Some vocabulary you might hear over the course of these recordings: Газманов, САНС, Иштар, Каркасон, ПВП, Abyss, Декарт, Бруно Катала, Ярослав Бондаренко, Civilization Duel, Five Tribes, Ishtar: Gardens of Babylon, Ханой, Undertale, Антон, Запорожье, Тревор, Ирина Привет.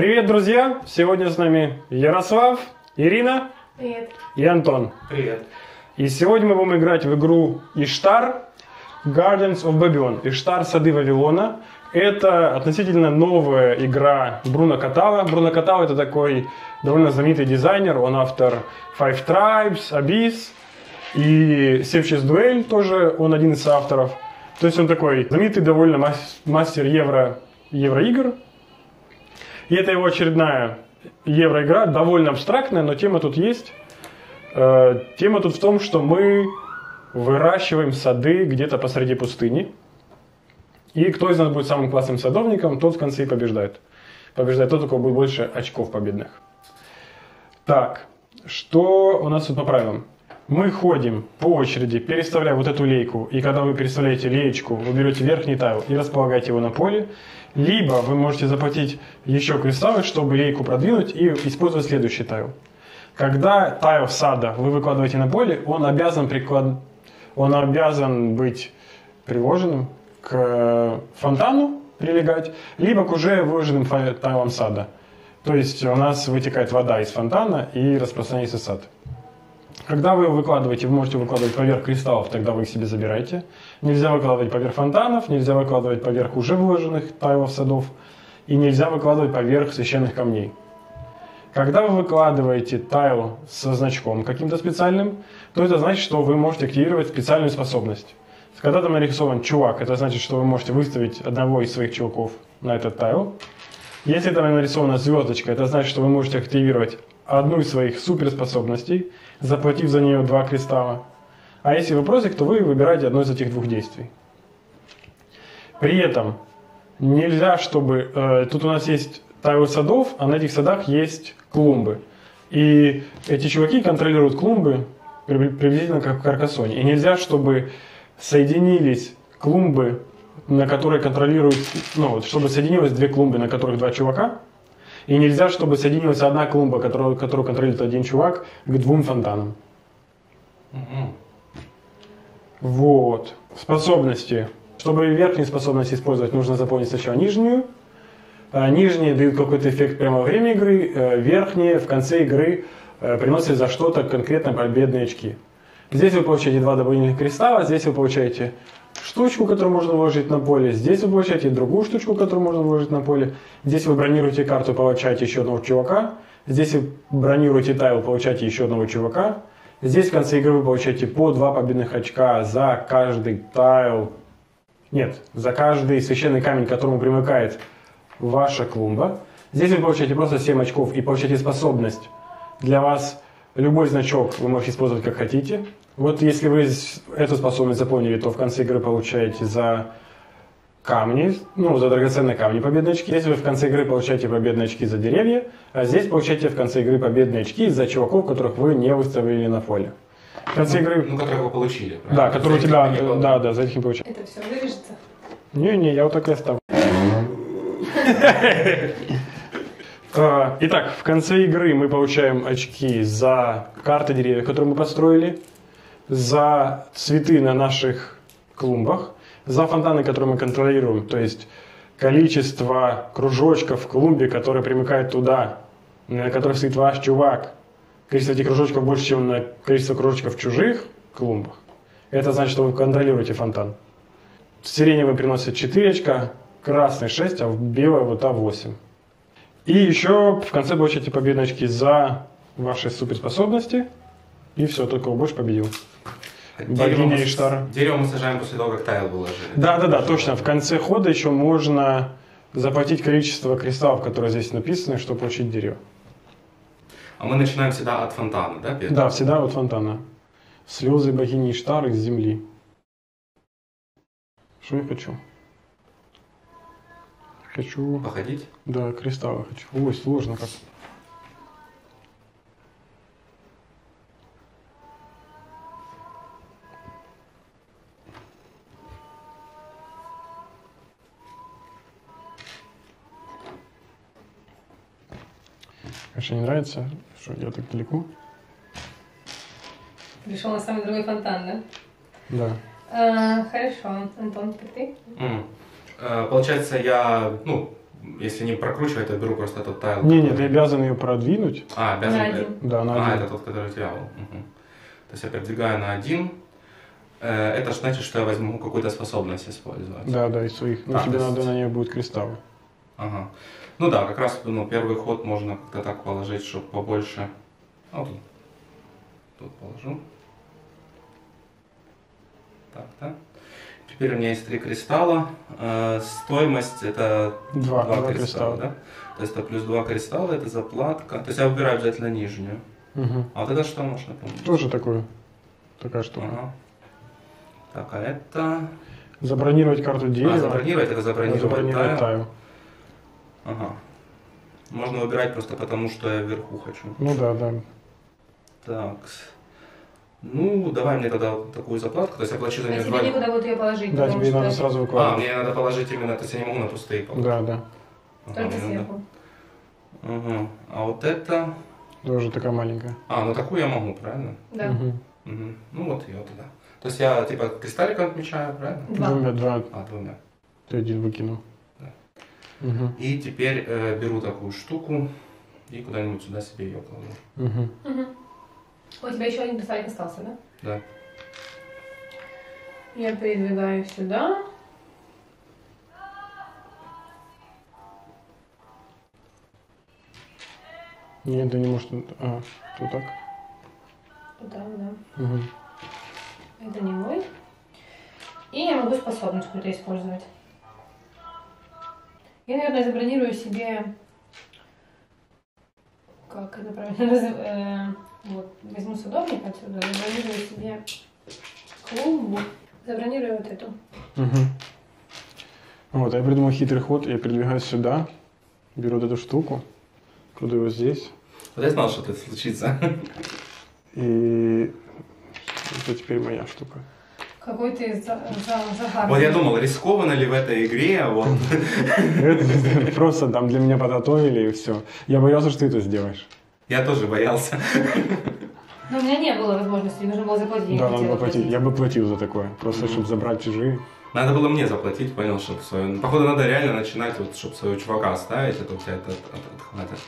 Привет, друзья! Сегодня с нами Ярослав, Ирина. Привет. И Антон. Привет. И сегодня мы будем играть в игру Ishtar: Gardens of Babylon. Иштар — сады Вавилона. Это относительно новая игра Бруно Катала. Бруно Катала — это такой довольно знаменитый дизайнер. Он автор Five Tribes, Abyss и Civilization Duel, тоже он один из авторов. То есть он такой знаменитый довольно мастер евроигр. И это его очередная евроигра, довольно абстрактная, но тема тут есть. Тема тут в том, что мы выращиваем сады где-то посреди пустыни. И кто из нас будет самым классным садовником, тот в конце и побеждает. Побеждает тот, у кого будет больше очков победных. Так, что у нас тут по правилам? Мы ходим по очереди, переставляя вот эту лейку. И когда вы переставляете леечку, вы берете верхний тайл и располагаете его на поле. Либо вы можете заплатить еще кристаллы, чтобы лейку продвинуть и использовать следующий тайл. Когда тайл сада вы выкладываете на поле, он обязан быть приложенным к фонтану, прилегать, либо к уже выложенным тайлам сада. То есть у нас вытекает вода из фонтана и распространяется сад. Когда вы его выкладываете, вы можете выкладывать поверх кристаллов, тогда вы их себе забираете. Нельзя выкладывать поверх фонтанов, нельзя выкладывать поверх уже выложенных тайлов садов и нельзя выкладывать поверх священных камней. Когда вы выкладываете тайл со значком каким-то специальным, то это значит, что вы можете активировать специальную способность. Когда там нарисован чувак, это значит, что вы можете выставить одного из своих чуваков на этот тайл. Если там нарисована звездочка, это значит, что вы можете активировать одну из своих суперспособностей, заплатив за нее 2 кристалла. А если вопросик, то вы выбираете одно из этих двух действий. При этом нельзя, чтобы... тут у нас есть тайл садов, а на этих садах есть клумбы. И эти чуваки контролируют клумбы приблизительно как в Каркасоне. И нельзя, чтобы соединились клумбы, на которые контролируют... чтобы соединилось 2 клумбы, на которых 2 чувака. И нельзя, чтобы соединилась одна клумба, которую контролирует один чувак, к 2 фонтанам. Вот. Способности. Чтобы верхние способности использовать, нужно заполнить сначала нижнюю. Нижние дают какой-то эффект прямо во время игры. Верхние в конце игры приносят за что-то конкретно победные очки. Здесь вы получаете 2 дополнительных кристалла, здесь вы получаете штучку, которую можно выложить на поле, здесь вы получаете другую штучку, которую можно выложить на поле, здесь вы бронируете карту, получаете еще одного чувака, здесь вы бронируете тайл, получаете еще одного чувака, здесь в конце игры вы получаете по 2 победных очка за каждый тайл, за каждый священный камень, к которому примыкает ваша клумба. Здесь вы получаете просто 7 очков и получаете способность для вас. Любой значок вы можете использовать как хотите. Вот если вы эту способность заполнили, то в конце игры получаете за камни, за драгоценные камни победные очки. Здесь вы в конце игры получаете победные очки за деревья, а здесь получаете в конце игры победные очки за чуваков, которых вы не выставили на поле. В конце игры... которые вы получили. Правильно? Да, которые у тебя... Да, за этих не получили. Это все вырежется? Не, я вот так и оставлю. Итак, в конце игры мы получаем очки за карты деревьев, которые мы построили, за цветы на наших клумбах, за фонтаны, которые мы контролируем, то есть количество кружочков в клумбе, которые примыкают туда, на которых стоит ваш чувак. Количество этих кружочков больше, чем на количество кружочков в чужих клумбах. Это значит, что вы контролируете фонтан. Сиреневый приносит 4 очка, красный 6, а белая вот та 8. И еще в конце получите победные очки за ваши суперспособности. И все, тот, кого больше, победил. Богиня Иштар. Дерево мы сажаем после того, как тайл выложили. Да, точно. В конце хода еще можно заплатить количество кристаллов, которые здесь написаны, чтобы получить дерево. А мы начинаем всегда от фонтана, да? Петр? Да, всегда от фонтана. Слезы богини Иштар из земли. Что я хочу? Хочу... Походить? Да, кристаллы хочу. Ой, сложно как. Конечно, не нравится, что я так далеко. Пришел на самый другой фонтан, да? Да. Хорошо. Антон, как ты? Получается, я Если не прокручивать, я беру просто этот тайл. Не-не, ты обязан ее продвинуть. А, обязан? На один. Да, на один. А, это тот, который я делал. Угу. То есть я передвигаю на один. Это значит, что я возьму какую-то способность использовать. Да, да, из своих. Но тебе надо на нее будет кристаллы. Ага. Ну да, как раз первый ход можно как-то так положить, чтобы побольше. Вот тут. Тут положу. Так, да. Теперь у меня есть 3 кристалла. Стоимость это 2 кристалла, да? То есть это плюс 2 кристалла, это заплатка. То есть я выбираю обязательно нижнюю. Угу. А вот это что можно помнить? Тоже такое. Такая штука. Ага. Так, а это... Забронировать карту дерева. А, забронировать, это забронировать таю. Ага. Можно выбирать просто потому, что я вверху хочу. Ну да, да. Так. Ну, давай мне тогда такую заплатку, то есть я плачу за нее 2... Тебе некуда вот ее положить. Да, тебе надо сразу выкладывать. А, мне надо положить именно, то есть я не могу на пустые положить. Да, да. Ага, только сверху. Надо... Ага. А вот это... Тоже такая маленькая. А, ну такую я могу, правильно? Да. Угу. Угу. Ну вот ее тогда. То есть я типа кристалликом отмечаю, правильно? Двумя. А, двумя. Ты один выкинул. Да. Угу. И теперь беру такую штуку и куда-нибудь сюда себе ее кладу. Угу. Угу. У тебя еще один кристаллик остался, да? Да. Я передвигаю сюда. Нет, да не может... А, тут так? Вот так, да. Угу. Это не мой. И я могу способность какую-то использовать. Я, наверное, забронирую себе... Как это правильно? Вот, возьму садовник отсюда, забронирую себе клумбу. Забронирую вот эту. Угу. Вот, я придумал хитрый ход. Я передвигаюсь сюда, беру вот эту штуку, кладу его здесь. Вот я знал, что это случится. И... Это теперь моя штука. Какой ты загадочный. Вот я думал, рискованно ли в этой игре, вот. Просто там для меня подготовили и все. Я боялся, что ты это сделаешь. Я тоже боялся. Но у меня не было возможности, нужно было заплатить. Да, надо было платить. Я бы платил за такое, просто чтобы забрать чужие. Надо было мне заплатить, понял, чтобы свою... Походу, надо реально начинать, вот, чтобы своего чувака оставить, а то у тебя это отхватит.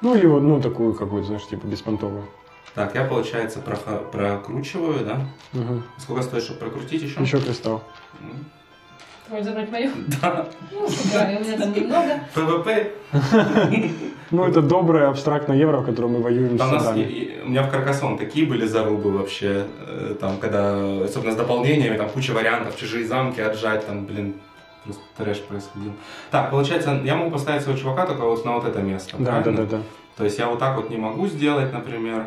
Ну, или вот, ну, такую какую-то, знаешь, типа беспонтовую. Так, я, получается, прокручиваю, да? Угу. Сколько стоит, чтобы прокрутить еще? Еще кристалл. Ты хочешь забрать мою? Да. Ну, да, у меня там немного. ПВП. Ну, это доброе абстрактное евро, в котором мы воюем с садами. У меня в Каркасон такие были зарубы вообще, там, когда, особенно с дополнениями, там куча вариантов, чужие замки отжать, там, блин, просто трэш происходил. Так, получается, я могу поставить своего чувака только вот на вот это место, да, да, да, да. То есть я вот так вот не могу сделать, например.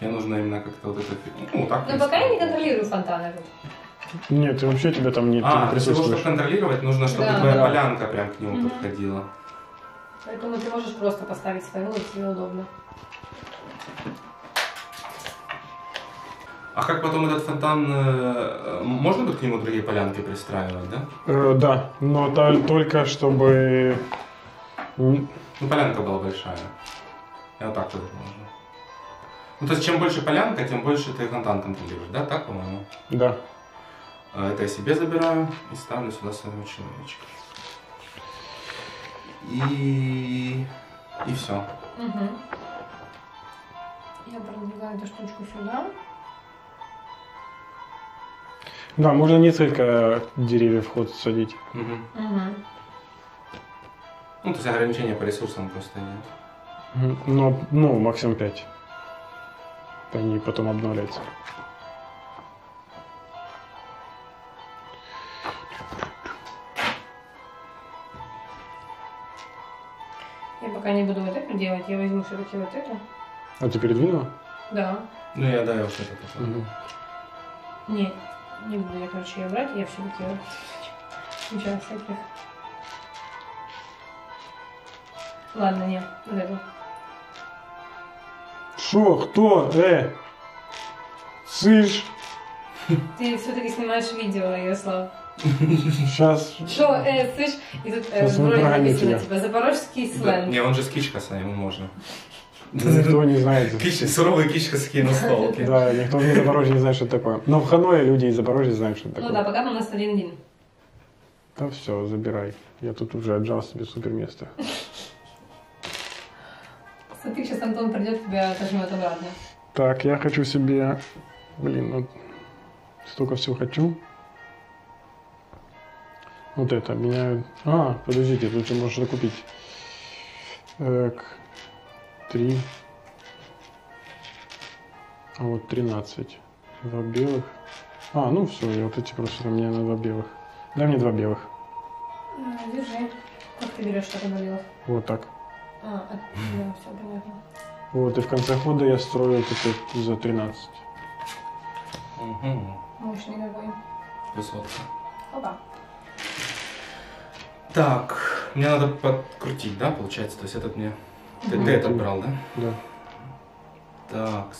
Мне нужно именно как-то вот это... Ну, так. Но пока я не контролирую фонтаны. Нет, вообще тебя там не присутствует. А, чтобы контролировать, нужно, чтобы да, твоя да. полянка прям к нему подходила. Поэтому ты можешь просто поставить свою, и тебе удобно. А как потом этот фонтан... Можно будет к нему другие полянки пристраивать, да? Да, но только чтобы... Ну, полянка была большая. Я вот так вот можно. Ну, то есть, чем больше полянка, тем больше ты фонтан контролируешь, да? Так, по-моему? Да. Это я себе забираю и ставлю сюда своего человечка. И все. Угу. Я продвигаю эту штучку сюда. Да, можно несколько деревьев ход садить. Угу. Угу. Ну, то есть, ограничения по ресурсам просто нет. Ну, максимум 5. Они потом обновляются. Я пока не буду вот это делать, я возьму все-таки вот это. А ты передвинула? Да. Ну я, да, я вот это поставлю. Угу. Нет, не буду я, короче, ее брать, я все-таки вот. Ничего всяких. Ладно, нет, вот это. Шо? Кто? Слышь? Ты все-таки снимаешь видео, Ярослав. Сейчас. Шо, слышь? И тут в ролике написано, типа, запорожский сленг. Не, он же с кичкаса, ему можно. Никто не знает. Суровый кичкасские настолки. Да, никто в Запорожье не знает, что это такое. Но в Ханое люди из Запорожья знают, что это такое. Ну да, пока у нас 1-1. Да все, забирай. Я тут уже отжал себе супер место. Смотри, сейчас Антон придет, тебя отожмет обратно. Так, я хочу себе... Блин, вот столько всего хочу. Вот это, меня... А, подождите, тут ты можешь закупить. Так, 3. А вот 13. 2 белых. А, ну все, я вот эти просто мне на 2 белых. Дай мне 2 белых. Держи. Как ты берешь что-то на белых? Вот так. А, да, все понятно. Вот, и в конце хода я строю это за 13. Угу. Мощный какой. Высотка. Опа. Так, мне надо подкрутить, да, получается? То есть этот мне... Угу. Ты этот брал, да? Да. Так.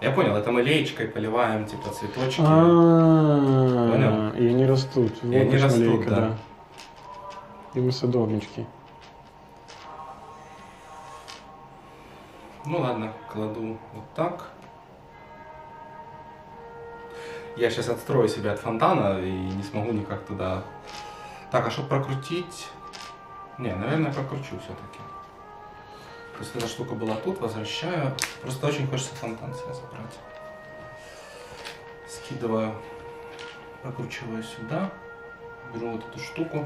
Я понял, это мы леечкой поливаем, типа, цветочки. Понял? И они растут. И они растут, да. И мы садовнички. Ну ладно, кладу вот так. Я сейчас отстрою себя от фонтана и не смогу никак туда... Так, а чтобы прокрутить... Не, наверное, прокручу все-таки. Просто эта штука была тут, возвращаю. Просто очень хочется фонтан себе забрать. Скидываю, прокручиваю сюда. Беру вот эту штуку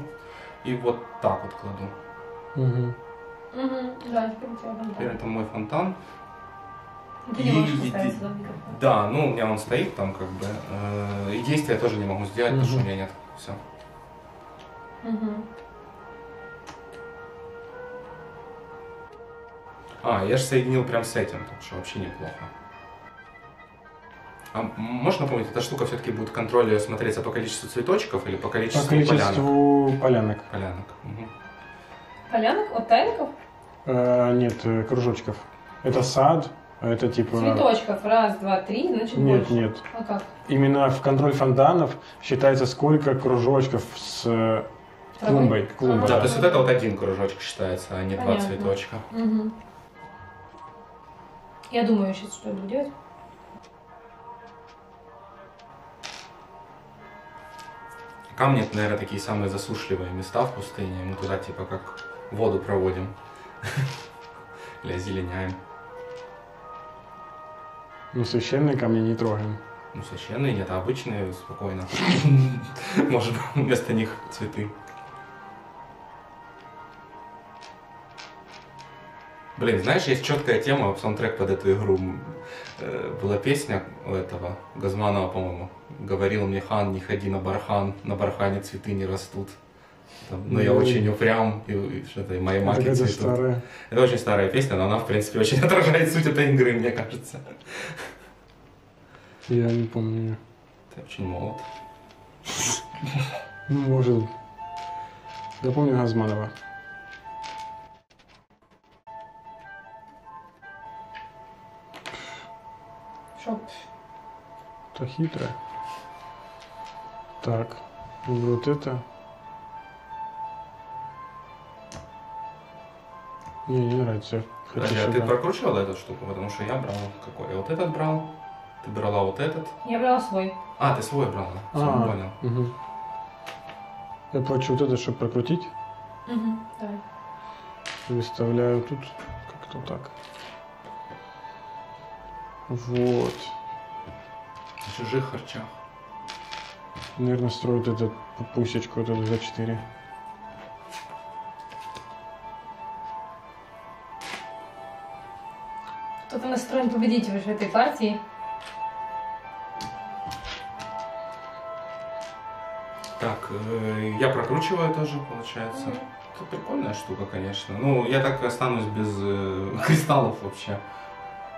и вот так вот кладу. Угу. Угу, да, теперь это мой фонтан. Ты не можешь поставить сюда микрофон. Да, ну у меня он стоит там как бы. И действия я тоже не могу сделать, потому что у меня нет. Все. Угу. А, я же соединил прям с этим, так что вообще неплохо. А можно напомнить, эта штука все-таки будет в контроле смотреться по количеству цветочков или по количеству полянок? По количеству полянок. Полянок, угу. Полянок? От тайликов? Нет, кружочков. Это сад, это типа... Цветочков, раз, два, три, значит нет, больше. Нет, нет. А как? Именно в контроль фонтанов считается, сколько кружочков с клумбой. Клумбой. Да, то есть вот это вот один кружочек считается, а не два цветочка. Угу. Я думаю, сейчас что я буду делать. Камни, это, наверное, такие самые засушливые места в пустыне. Мы туда типа как воду проводим. Или озеленяем. Ну, священные камни не трогаем. Ну, священные нет, а обычные спокойно. Может, вместо них цветы. Блин, знаешь, есть четкая тема, саундтрек под эту игру. Была песня у этого, Газманова, по-моему. Говорил мне хан, не ходи на бархан, на бархане цветы не растут. Там, но я очень упрям, и что-то, и мои маки цветут. Старая. Это очень старая песня, но она, в принципе, очень отражает суть этой игры, мне кажется. Я не помню. Ты очень молод. Ну, может. Я помню Газманова. Это хитрое. Так, вот это. Мне не нравится. Хотя ты прокручивала эту штуку, потому что я брал какой? Я вот этот брал. Ты брала вот этот. Я брала свой. А, ты свой брала. Понял. Угу. Я плачу вот это, чтобы прокрутить. Угу, давай. Выставляю тут как-то так. Вот. В чужих харчах. Наверное, строят эту пусечку, вот эту за 4. Кто-то настроен победить уже в этой партии. Так, я прокручиваю тоже, получается. Это прикольная штука, конечно. Ну, я так и останусь без кристаллов вообще.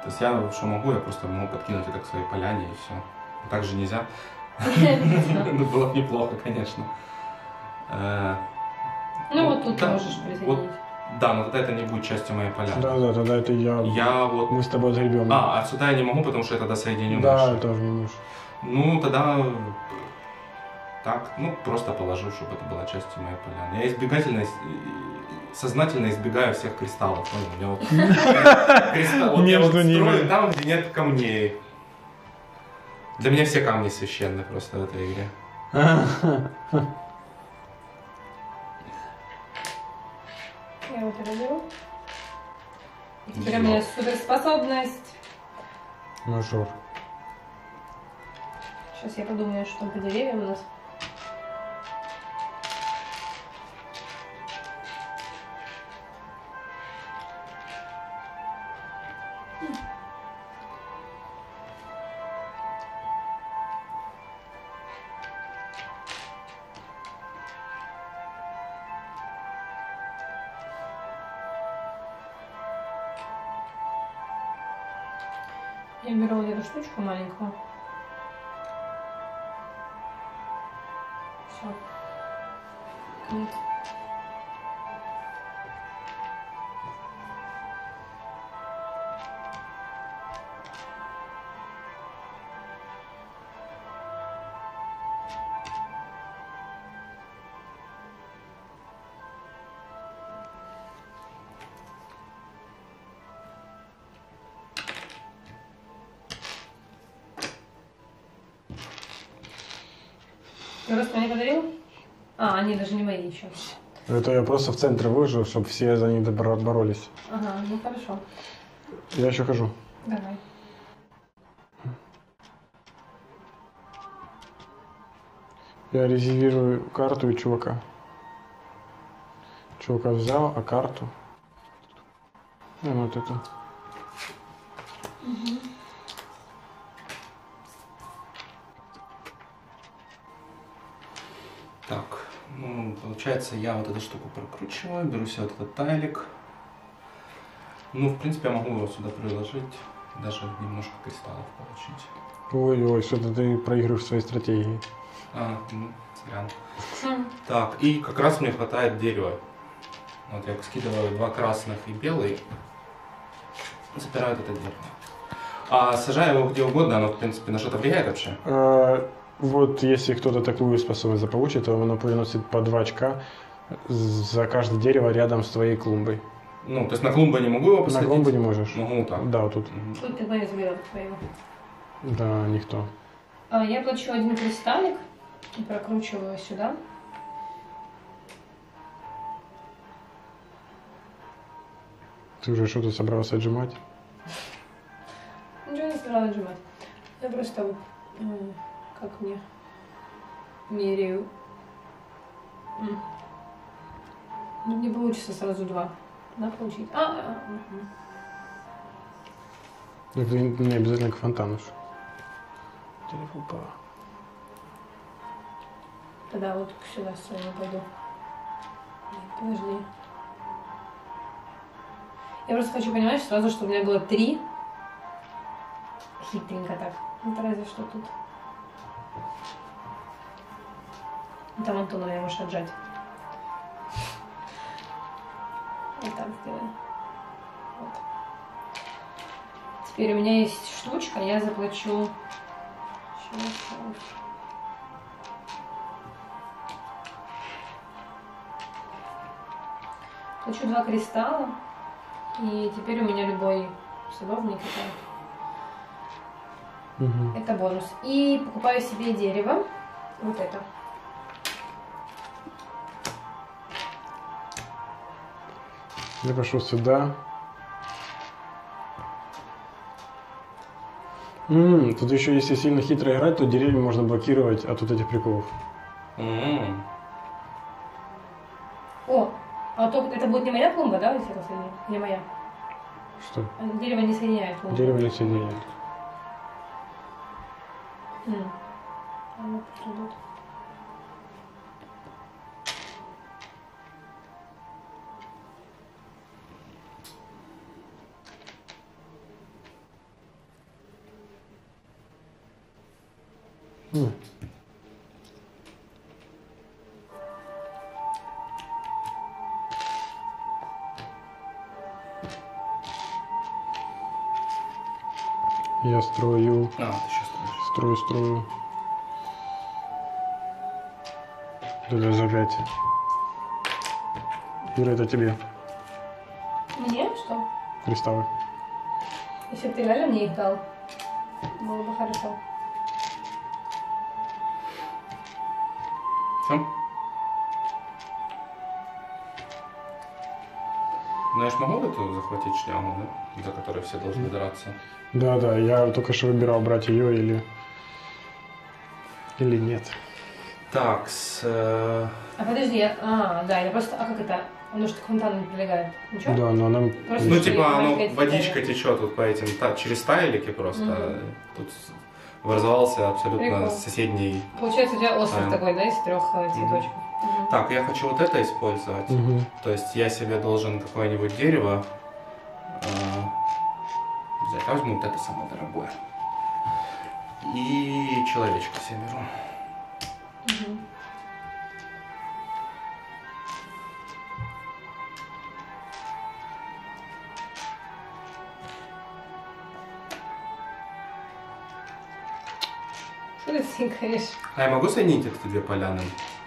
То есть я что могу, я просто могу подкинуть это к своей поляне и все. Так же нельзя. Ну, было бы неплохо, конечно. Ну, вот тут ты можешь присоединить. Да, но тогда это не будет частью моей поляны. Да, тогда это я. Я вот... Мы с тобой отгребем. А, отсюда я не могу, потому что я тогда соединю. Да, тоже не можешь. Ну, тогда... Так, ну, просто положу, чтобы это была частью моей поляны. Я избегательно... Сознательно избегаю всех кристаллов. У меня вот строю там, где нет камней. Для меня все камни священны просто в этой игре. Одного переберу. И теперь у меня суперспособность. Ну, Жор. Сейчас я подумаю, что по деревьям у нас. Я беру вот эту штучку маленькую. Все. Нет. Просто мне подарил? А, они даже не мои еще. Это я просто в центре выложу, чтобы все за них боролись. Ага, ну хорошо. Я еще хожу. Давай. Я резервирую карту и чувака. Чувака взял, а карту. Ну, вот это. Угу. Так, ну, получается, я вот эту штуку прокручиваю, беру себе вот этот тайлик. Ну, в принципе, я могу его сюда приложить, даже немножко кристаллов получить. Ой-ой, сюда ты проигрываешь свои стратегии. А, ну, сорян. Так, и как раз мне хватает дерева. Вот я скидываю два красных и белый, запираю это дерево. А сажаю его где угодно, оно, в принципе, на что-то влияет вообще? Вот если кто-то такую способность заполучит, то оно приносит по 2 очка за каждое дерево рядом с твоей клумбой. Ну, то есть на клумбу не могу его посадить? На клумбу не можешь. Могу так? Да, вот тут. Тут ты боюсь грядок твоего. Да, никто. Я плачу один кристаллик и прокручиваю сюда. Ты уже что-то собрался отжимать? Ничего не собралась отжимать. Я просто... Как мне меряю. Ну, не получится сразу два. Надо получить. Это не обязательно к фонтану. Телефон упал. Тогда вот сюда с вами пойду. Подожди. Я просто хочу понимать сразу, что у меня было 3. Хитренько так. Вот разве что тут. Там Антона я можешь отжать. Вот так сделаем. Вот. Теперь у меня есть штучка, я заплачу. Плачу 2 кристалла. И теперь у меня любой садовник. Угу. Это бонус. И покупаю себе дерево. Вот это. Я пошел сюда. Тут еще, если сильно хитро играть, то деревья можно блокировать от вот этих приколов. О, а то это будет не моя клумба, да, если это соединение? Не моя. Что? Дерево не соединяет клумбу. Дерево не соединяет. Оно придут. Я строю. А, ты сейчас строишь. Строю. Для зажатия. Ира, это тебе. Мне что? Кристаллы. Если бы ты реально мне их дал, было бы хорошо. Ну я ж могу эту захватить шляму, да? За которой все должны драться. Да, я только что выбирал, брать ее или нет. Так, А подожди, я просто... А как это? Оно же к фонтану не прилегает. Ничего? Да, но она... Просто ну типа оно, водичка течет вот по этим, через тайлики просто. Тут образовался абсолютно прикол. Соседний... Получается у тебя остров такой, да, из трех цветочков. Так, я хочу вот это использовать. То есть я себе должен какое-нибудь дерево... Я возьму вот это самое дорогое. И человечка себе беру. Что ты синкаешь? А я могу соединить эти две поляны?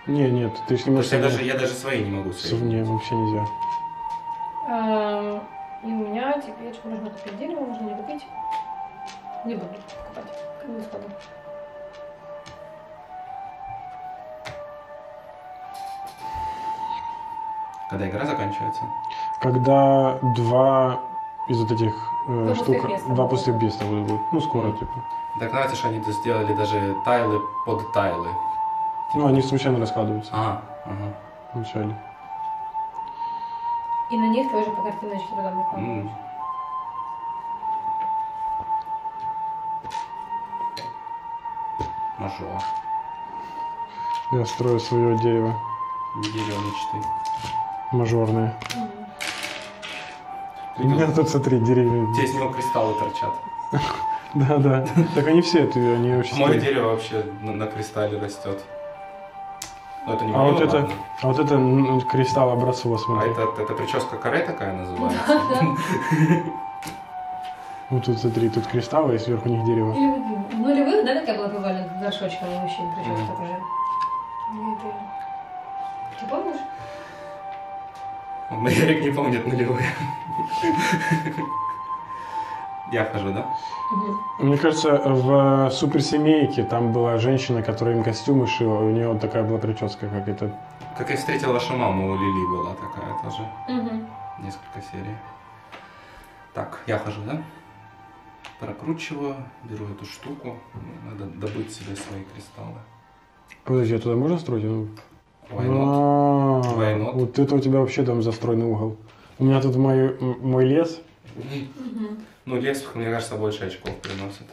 Нет, ты же не можешь. Я даже свои не могу соединить. Нет, вообще нельзя. И у меня теперь что можно купить дерево, можно не купить. Не буду покупать. Не сходу. Когда игра заканчивается? Когда два из вот этих штук, два пустых места будут. Ну, скоро, типа. Так нравится, что они -то сделали даже тайлы под тайлы. Ну, они случайно раскладываются. Случайно. И на них тоже по картиночке потом накладываешь. Ножо. Я строю свое дерево. Дерево мечты. Мажорное. У меня тут, смотри, деревья. Здесь из него кристаллы торчат. Да. Так они все, они вообще... Мое дерево вообще на кристалле растет. Но это не мое, вот это кристалл образцово, смотри. А это прическа каре такая называется? Ну тут, смотри, тут кристаллы и сверху них дерево. В нулевых, да, такая была бывали горшочка у мужчин, прическа тоже. Ты помнишь? Ярик не помнит нулевые. Я хожу, да? Мне кажется, в «Суперсемейке» там была женщина, которая им костюмы шила, у нее вот такая была прическа, как это... Как я встретил вашу маму, у Лили была такая тоже. Несколько серий. Так, я хожу, да? Прокручиваю, беру эту штуку. Надо добыть себе свои кристаллы. Подожди, а туда можно строить? Войнот. Вот это у тебя вообще там застроенный угол. У меня тут мой лес. Ну, лес, мне кажется, больше очков приносит.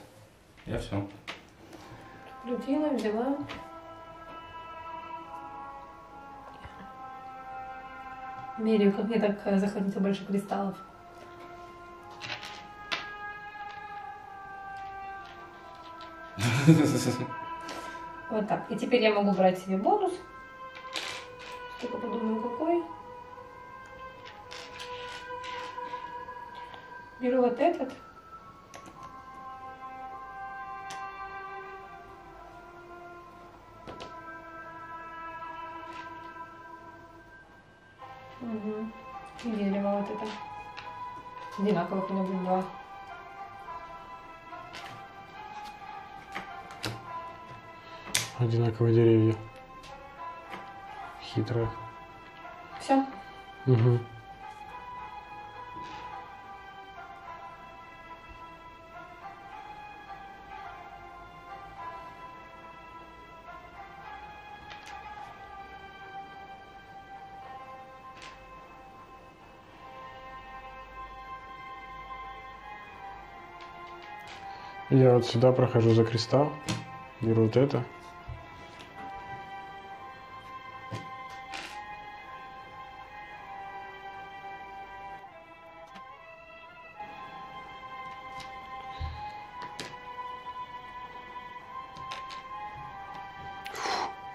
Я все. Людина взяла. Мерю, как мне так захотится больше кристаллов. Вот так. И теперь я могу брать себе бонус. Только подумаю, какой. Беру вот этот. И дерево вот это. Одинаковых у меня будет два. Одинаковые деревья. Хитро. Все. Я вот сюда прохожу за кристалл, беру вот это.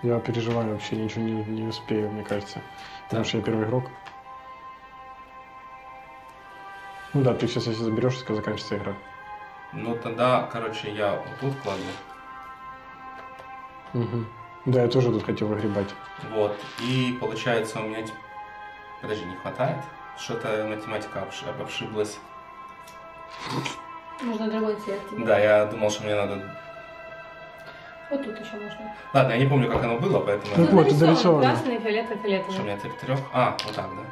Я переживаю, вообще ничего не успею, мне кажется. Потому что я первый игрок. Ну да, ты сейчас, если заберешь, заканчивается игра. Ну тогда, короче, я вот тут кладу. Да, я тоже тут хотел выгребать. Вот. И получается у меня... Подожди, не хватает? Что-то математика обшиблась. Нужно другой цвет. Да, я думал, что мне надо... Вот тут еще можно. Ладно, я не помню, как оно было, поэтому... Ну, вот, нарисовано. Красный, фиолетовый, фиолетовый. Что, у меня 3 трех? А, вот так, да.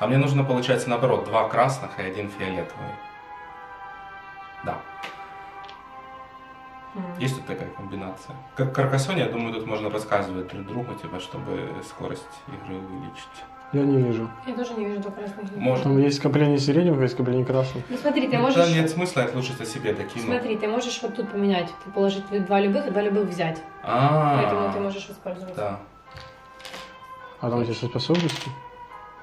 А мне нужно, получается, наоборот, 2 красных и 1 фиолетовый. Да. Есть тут такая комбинация. Как в Каркасоне, я думаю, тут можно рассказывать друг другу, типа, чтобы скорость игры увеличить. Я не вижу. Я тоже не вижу до красных. Может. Там есть скопление сиреневых, есть скопление красных. Ну смотри, ты можешь... Да, нет смысла, это лучше за себе такие. Смотри, ты можешь вот тут поменять. Ты положить 2 любых и 2 любых взять. Поэтому ты можешь использовать. Да. А там у тебя со способностью?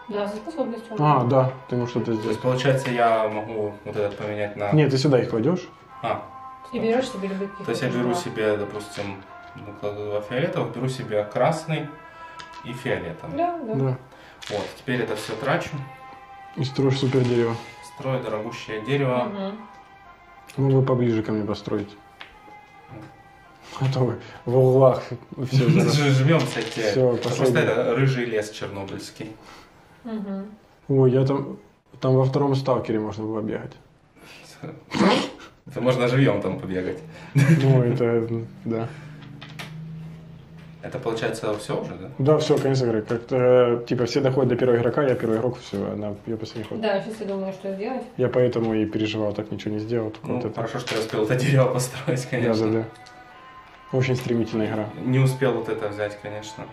Да, со способностью. А, да, ты можешь что-то сделать. То есть, получается, я могу вот этот поменять на... Нет, ты сюда их кладешь. А. И берешь себе любые. То есть я беру себе, допустим, кладу 2 фиолетовых, беру себе красный и фиолетовый. Да, да. Вот, теперь это все трачу. И строишь супер дерево. Строю дорогущее дерево. Угу. Ну вы поближе ко мне построите. А то вы в углах все жмем всякие. Просто это рыжий лес чернобыльский. Ой, я там во 2-м сталкере можно было бегать. Это можно живьем там побегать. Ну, это, да. Это получается все уже, да? Да, все, конец игры. Как-то, типа, все доходят до первого игрока, я первый игрок, все, я последний ход. Да, сейчас я думаю, что сделать. Я поэтому и переживал, так ничего не сделал. Ну, вот хорошо, что я успел это дерево построить, конечно. Да, да, да. Очень стремительная игра. Не успел вот это взять, конечно.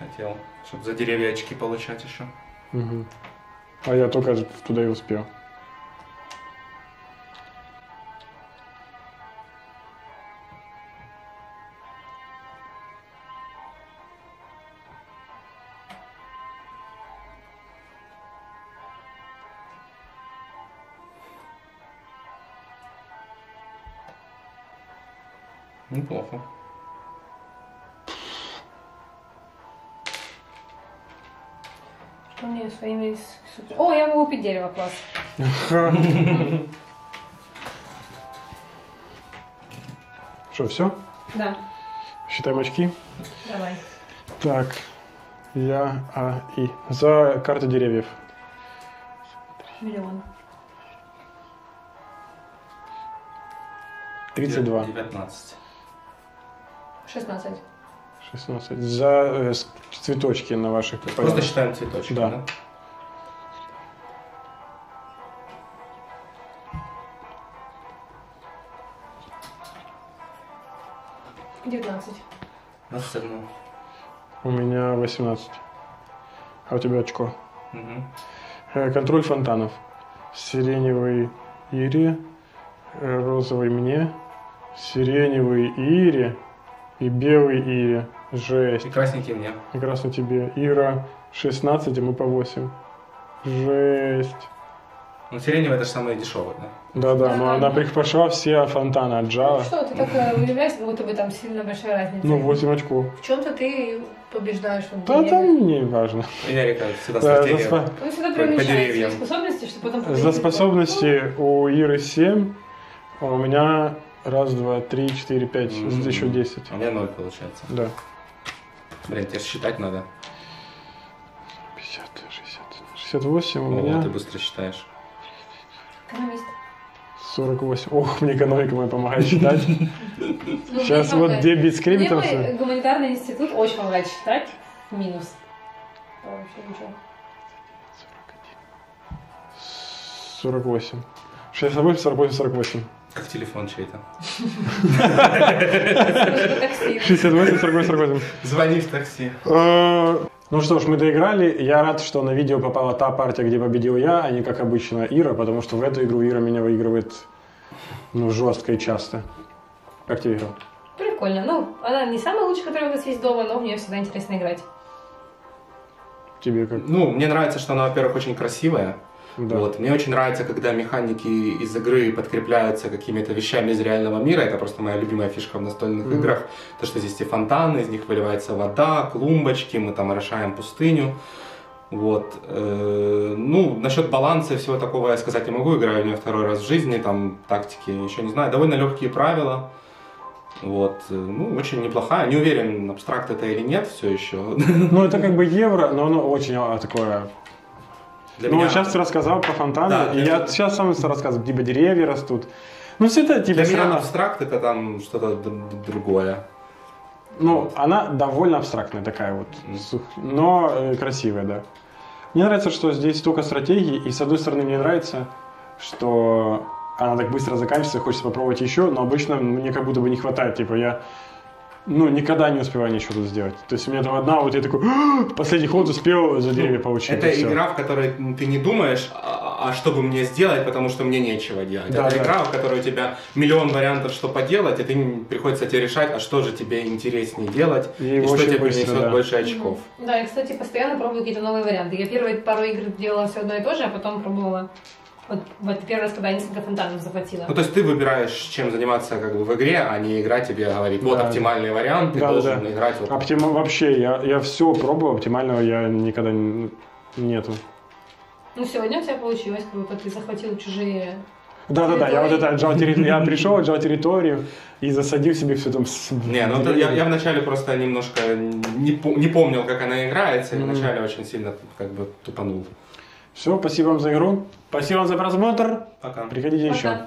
Хотел, чтобы за деревья очки получать еще. Угу. А я только туда и успел. Неплохо. Что мне своими... О, я могу купить дерево, класс. Что, все? Да. Считаем очки? Давай. Так, я, А, И. За карту деревьев. 1 миллион. 32. 19. 16. 16. За цветочки на ваших... Просто порядках. Считаем цветочки, да? Да? «19». 21. У меня 18. А у тебя очко. Угу. Контроль фонтанов. Сиреневый Ири, розовый мне, сиреневый Ири. И белый Ире, жесть. И красненький мне. И красный тебе. Ира, 16, и мы по 8. Жесть. Ну, сиреневая это же самая дешевая, да? Да-да, но она пошла все фонтаны отжала. Ну, что, ты так удивляешься, будто бы там сильно большая разница. Ну, 8 очков. В чем-то ты побеждаешь. Да, там не важно. Я как всегда стратегия. Он всегда преуменьшает способности, чтобы потом победить. За способности у Иры 7, а у меня... 1, 2, 3, 4, 5, еще 10. У меня 0 получается. Да. Блин, тебе считать надо. 50, 60, 68 у меня. О, ты быстро считаешь. Экономист. 48. Ох, мне экономика моя помогает считать. Сейчас вот дебет с кредитом. Гуманитарный институт очень помогает считать. Минус. Вообще ничего. 48. 68, 48, 48. Как телефон чей-то. 68, 48, 48. Звони в такси. Ну что ж, мы доиграли. Я рад, что на видео попала та партия, где победил я, а не, как обычно, Ира, потому что в эту игру Ира меня выигрывает, ну, жестко и часто. Как тебе игра? Прикольно. Ну, она не самая лучшая, которая у нас есть дома, но в нее всегда интересно играть. Тебе как? Ну, мне нравится, что она, во-первых, очень красивая. Да. Вот. Мне очень нравится, когда механики из игры подкрепляются какими-то вещами из реального мира. Это просто моя любимая фишка в настольных играх. То, что здесь и фонтаны, из них выливается вода, клумбочки, мы там орошаем пустыню. Вот. Ну, насчет баланса и всего такого я сказать не могу. Играю в нее 2-й раз в жизни, там тактики еще не знаю. Довольно легкие правила. Вот, ну, очень неплохая. Не уверен, абстракт это или нет все еще. Ну, это как бы евро, но оно очень такое... Ну, сейчас ты рассказал про фонтаны, да, и я сейчас сам рассказываю, типа деревья растут. Ну, все это типа... Для меня абстракт это там что-то другое. Ну, она довольно абстрактная такая вот, но красивая, да. Мне нравится, что здесь столько стратегий, и с одной стороны мне нравится, что она так быстро заканчивается, хочется попробовать еще, но обычно мне как будто бы не хватает, типа я, ну, никогда не успеваю ничего тут сделать. То есть у меня там одна, вот я такой, последний ход успел за деревья получить. Это игра, в которой ты не думаешь, а что бы мне сделать, потому что мне нечего делать. Да, это да. Игра, в которой у тебя миллион вариантов, что поделать, и ты приходится тебе решать, а что же тебе интереснее делать, и что тебе принесет больше очков. Да, я, кстати, постоянно пробую какие-то новые варианты. Я первые пару игр делала все одно и то же, а потом пробовала. Вот первый раз, когда я несколько фонтанов захватила. Ну, то есть ты выбираешь, чем заниматься как бы в игре, а не игра тебе говорит, вот оптимальный вариант, ты должен играть. Вот. Вообще, я все пробовал, оптимального я никогда нету. Ну, сегодня у тебя получилось, как будто ты захватил чужие... Да-да-да, я вот это отжал территорию, я пришел, отжал территорию и засадил себе все там... Не, ну это, я вначале просто немножко не помнил, как она играется, и вначале очень сильно как бы тупанул. Все, спасибо вам за игру. Спасибо вам за просмотр. Пока. Приходите еще.